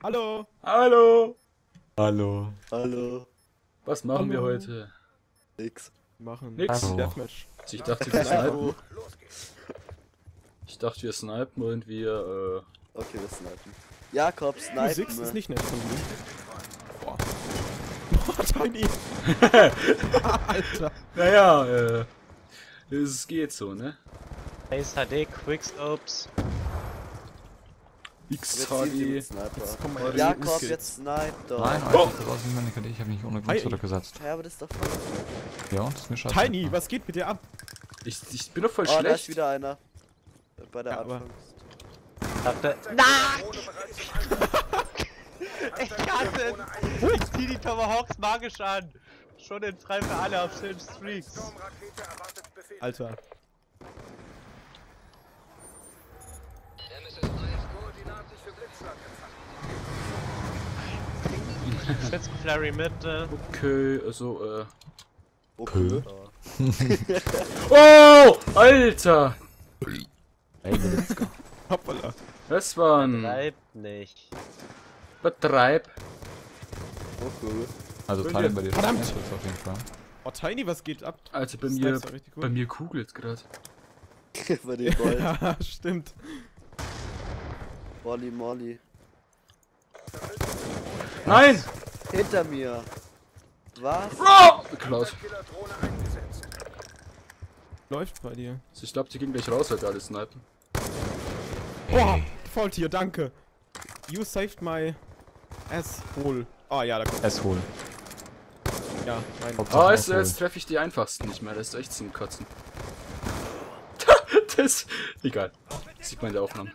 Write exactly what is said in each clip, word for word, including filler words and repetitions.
Hallo! Hallo! Hallo! Hallo! Was machen Hallo. wir heute? Nix. Machen nix. Deathmatch. Ich dachte, wir snipen. Ich dachte, wir snipen und wir, äh... Okay, wir snipen. Jakob, snipen. Six ist nicht nett von mir. Boah. Boah, Tiny! Alter! Naja, äh... es geht so, ne? Face H D, Quickscopes. X-Hagi. Jakob, jetzt snipe doch. Nein, Alter, oh. das ist meine Karte. Ich hab mich ohne Grund zurückgesetzt. Ja, aber das ist doch voll. Ja, das ist mir scheiße. Tiny, ja. was geht mit dir ab? Ich, ich bin doch voll oh, schlecht. Oh, da ist wieder einer. Bei der ja, Anfangs. Nein! Ich hasse es! Ich zieh die Tomahawks magisch an. Schon in frei für alle auf Film Streaks. Alter. Ich setz Flurry mit. Äh. Okay, also, äh. Okay. Oh! Alter! Hoppala. Das war ein. Betreib nicht. Betreib. Okay. Also, Tiny bei dir. Verdammt! Ist auf jeden Fall. Oh, Tiny, was geht ab? Also, bei mir. Bei mir kugelt gerade. Bei dir, Gold. Ja, stimmt. Molly, Molly. Nein! Hinter mir! Was? Oh! Klaus. Läuft bei dir. Ich glaube, die gehen gleich raus, halt alle snipen. Boah! Faultier, danke! You saved my asshole. Ah ja, da kommt. Asshole. Ja, mein Oh, jetzt, jetzt treffe ich die einfachsten nicht mehr, das ist echt zum Kotzen. Das. Egal. Das sieht man in der Aufnahme.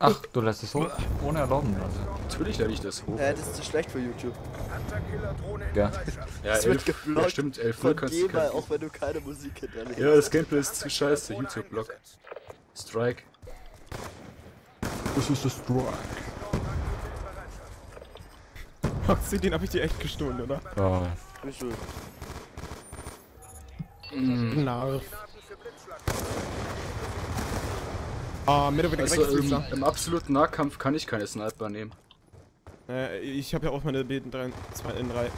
Ach, du lässt es hoch? Ohne Erlauben, also. Natürlich lässt ich das hoch. Ja, das ist zu schlecht für YouTube. Ja. Ja, es wird gefloggt. Ja, stimmt, elf Uhr kannst du kein... auch wenn du keine Musik hinterlegst. Ja, das Gameplay ist zu scheiße, YouTube-Blog. Strike. Das ist das Strike. Den hab ich dir echt gestohlen, oder? Ja. Ich will. Narf. Ah, mit der also im, im absoluten Nahkampf kann ich keine Sniper nehmen. Äh, ich habe ja auch meine B drei drei.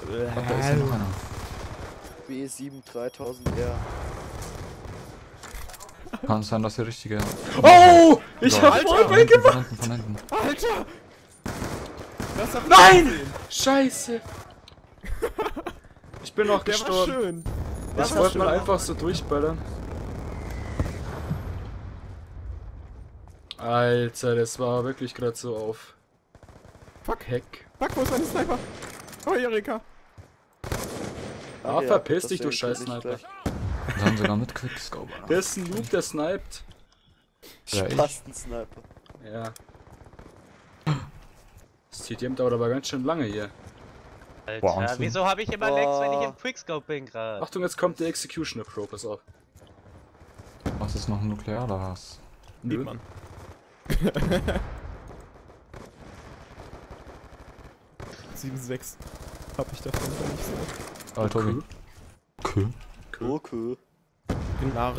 B sieben dreitausend R. Kann sein, dass der richtige. Oh! Ich hab Wallbang gemacht! Von hinten, von hinten. Alter! Das hab Nein! Ich Scheiße! Ich bin noch der gestorben. War schön. Das ich wollte mal einfach so durchballern. Alter, das war wirklich gerade so auf. Fuck, Heck. Fuck, wo ist meine Sniper? Oh, Eureka. Ah, ah ja, verpiss dich, du scheiß Sniper. Wir haben sogar mit Quickscope. Der ist ein Noob, der sniped. Ja, Spasten-Sniper. Ja. Das T D M dauert aber ganz schön lange hier. Alter, Wahnsinn. Wieso habe ich immer Lex, wenn ich im Quickscope bin gerade? Achtung, jetzt kommt der Executioner-Pro, pass auf. Was ist noch ein Nuklear oder was? Nö. Mann. sieben sechs hab ich davon nicht so. Alter, okay. Okay. Okay. Narr.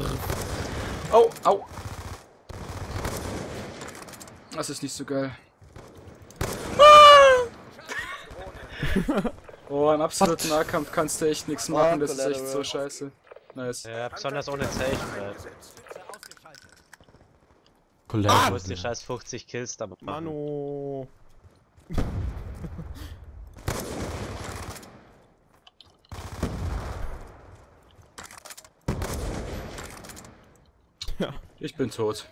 Au, au. Das ist nicht so geil. Ah! Oh, im absoluten Nahkampf kannst du echt nichts machen, das ist echt so scheiße. Nice. Ja, besonders ohne Zeichen. Ah, du hast die scheiß fünfzig Kills damit machen. Mano. Ja, ich bin tot.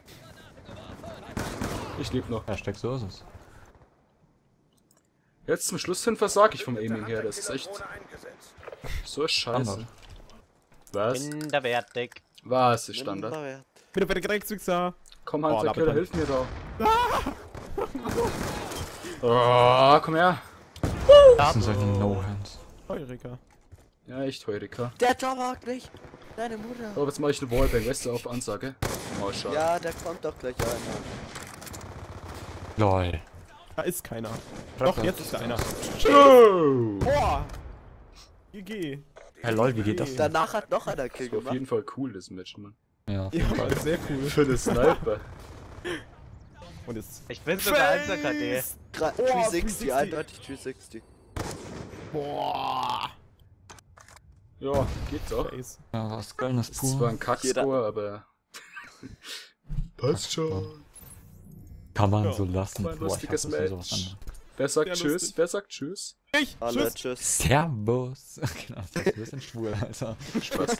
Ich lebe noch. Hashtag so ist es. Jetzt zum Schluss hin versag ich vom Aiming her, das ist echt... So scheiße. Was? Minderwertig. Was ist Standard? Bitte, bitte, Kriegswichser. Komm, Hansa, Killer, hilf mir doch. Ah! Oh, komm her. Das sind solche No-Hands. Heureka. Ja, echt Heureka. Der Tomahawk nicht. Deine Mutter. So, jetzt mach ich eine Wallbang, weißt du, auf Ansage. Oh, schade. Ja, der kommt doch gleich einer. Lol. Da ist keiner. Doch, jetzt ist da einer. Boah. G G. Hey, lol, wie geht das denn? Danach hat noch einer Kill gemacht. Auf jeden Fall cool, das Match, Mann. Ja, ja, sehr cool. Für den Sniper. Und jetzt. Ich bin sogar Einser K D. dreihundertsechzig, eindeutig dreihundertsechzig. Boah. Ja, geht doch. Ja, was geil, das ist zwar ein Kackscore, aber. Passt schon. Kann man ja so lassen. Boah, lustiges Match. Wer sagt tschüss? Wer sagt tschüss? Ich! Alle tschüss. Servus. Genau, das ist ein bisschen schwul, Alter. Spaß.